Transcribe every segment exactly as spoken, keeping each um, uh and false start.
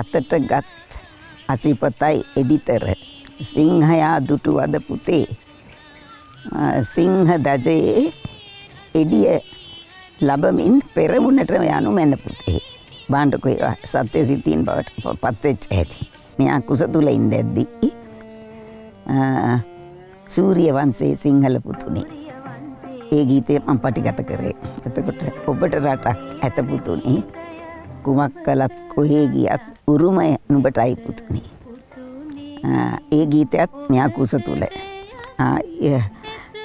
අතට ගත් අසිපතයි එඩිතර සිංහයා දුටු වද පුතේ සිංහ දජයේ එඩිය ලැබමින් පෙරමුණට යනු මැන පුතේ බාණ්ඩකෝ සත්‍ය සිතින් බවට පත් වෙච්ච හැටි මෙයා කුස තුල ඉඳද්දී සූර්ය වංශයේ සිංහල පුතුනේ ඒ ගීතේ මම පටිගත කරේ එතකොට ඔබට රටක් ඇත පුතුනේ කුමක් කළත් කොහේ ගියත් උරුමය නුඹටයි පුතුනේ ඒ ගීතයත් මෙයා කුස තුල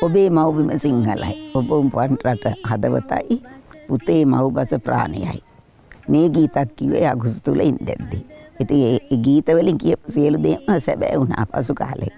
ඔබේ මව්බිම සිංහලයි ඔබ උපන් රට හදවතයි පුතේ මව්බස ප්‍රාණයයි මේ ගීතත් කිව්වේ අගුස තුල ඉඳද්දී ඉතින් ඒ ගීතවලින් කියපු සියලු දේම සැබෑ වුණා පසු කාලෙක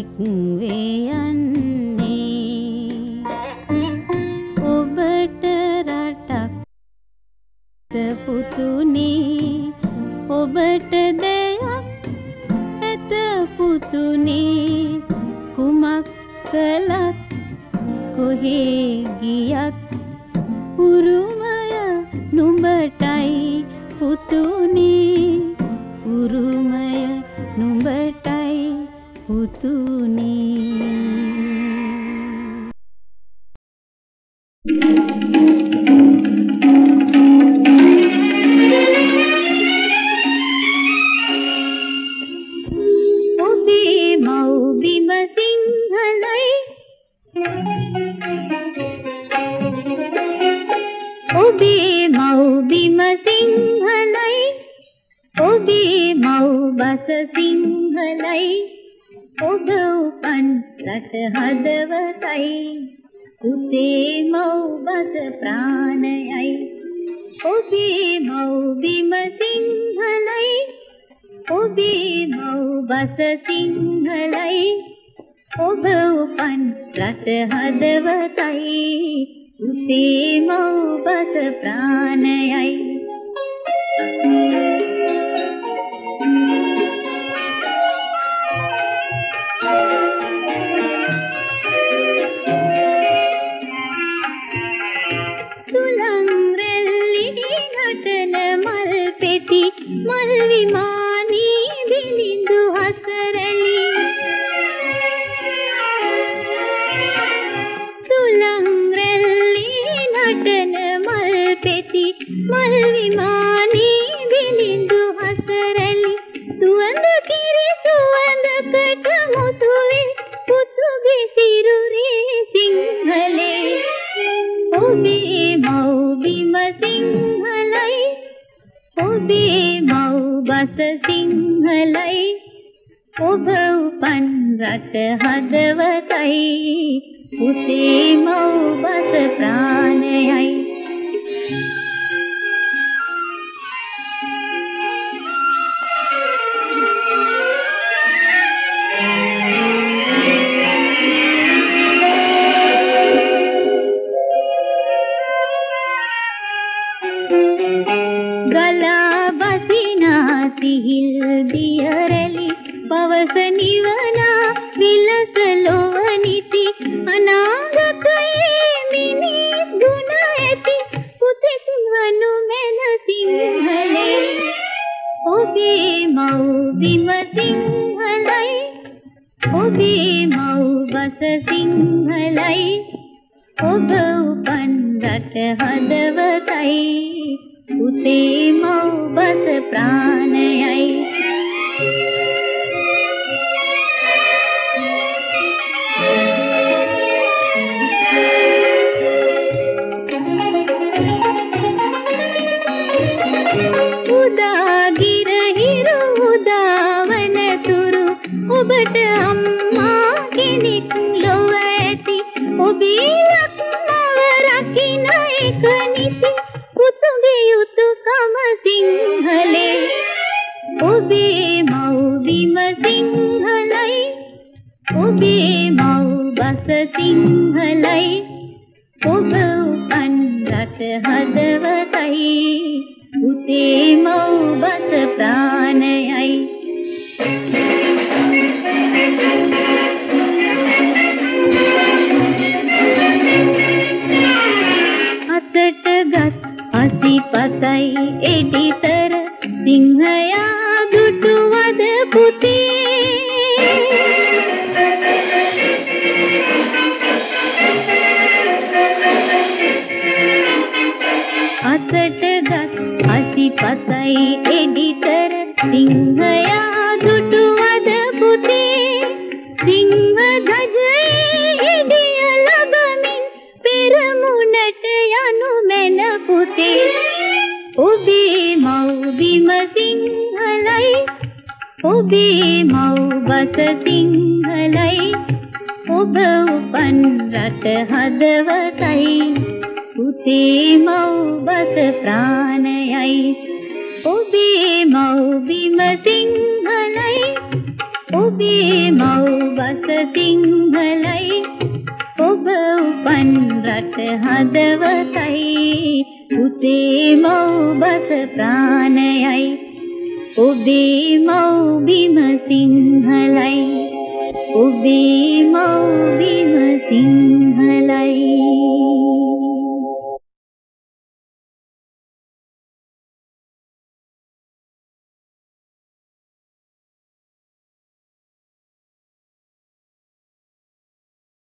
Mawbima Sinhalayi, Mawbima Sinhalayi. සිංහලයි ඔබ උපන් රට හදවතයි උතේ මව්බස ප්‍රාණයයි ඔබේ මව්බිම සිංහලයි ඔබේ මව්බිම සිංහලයි।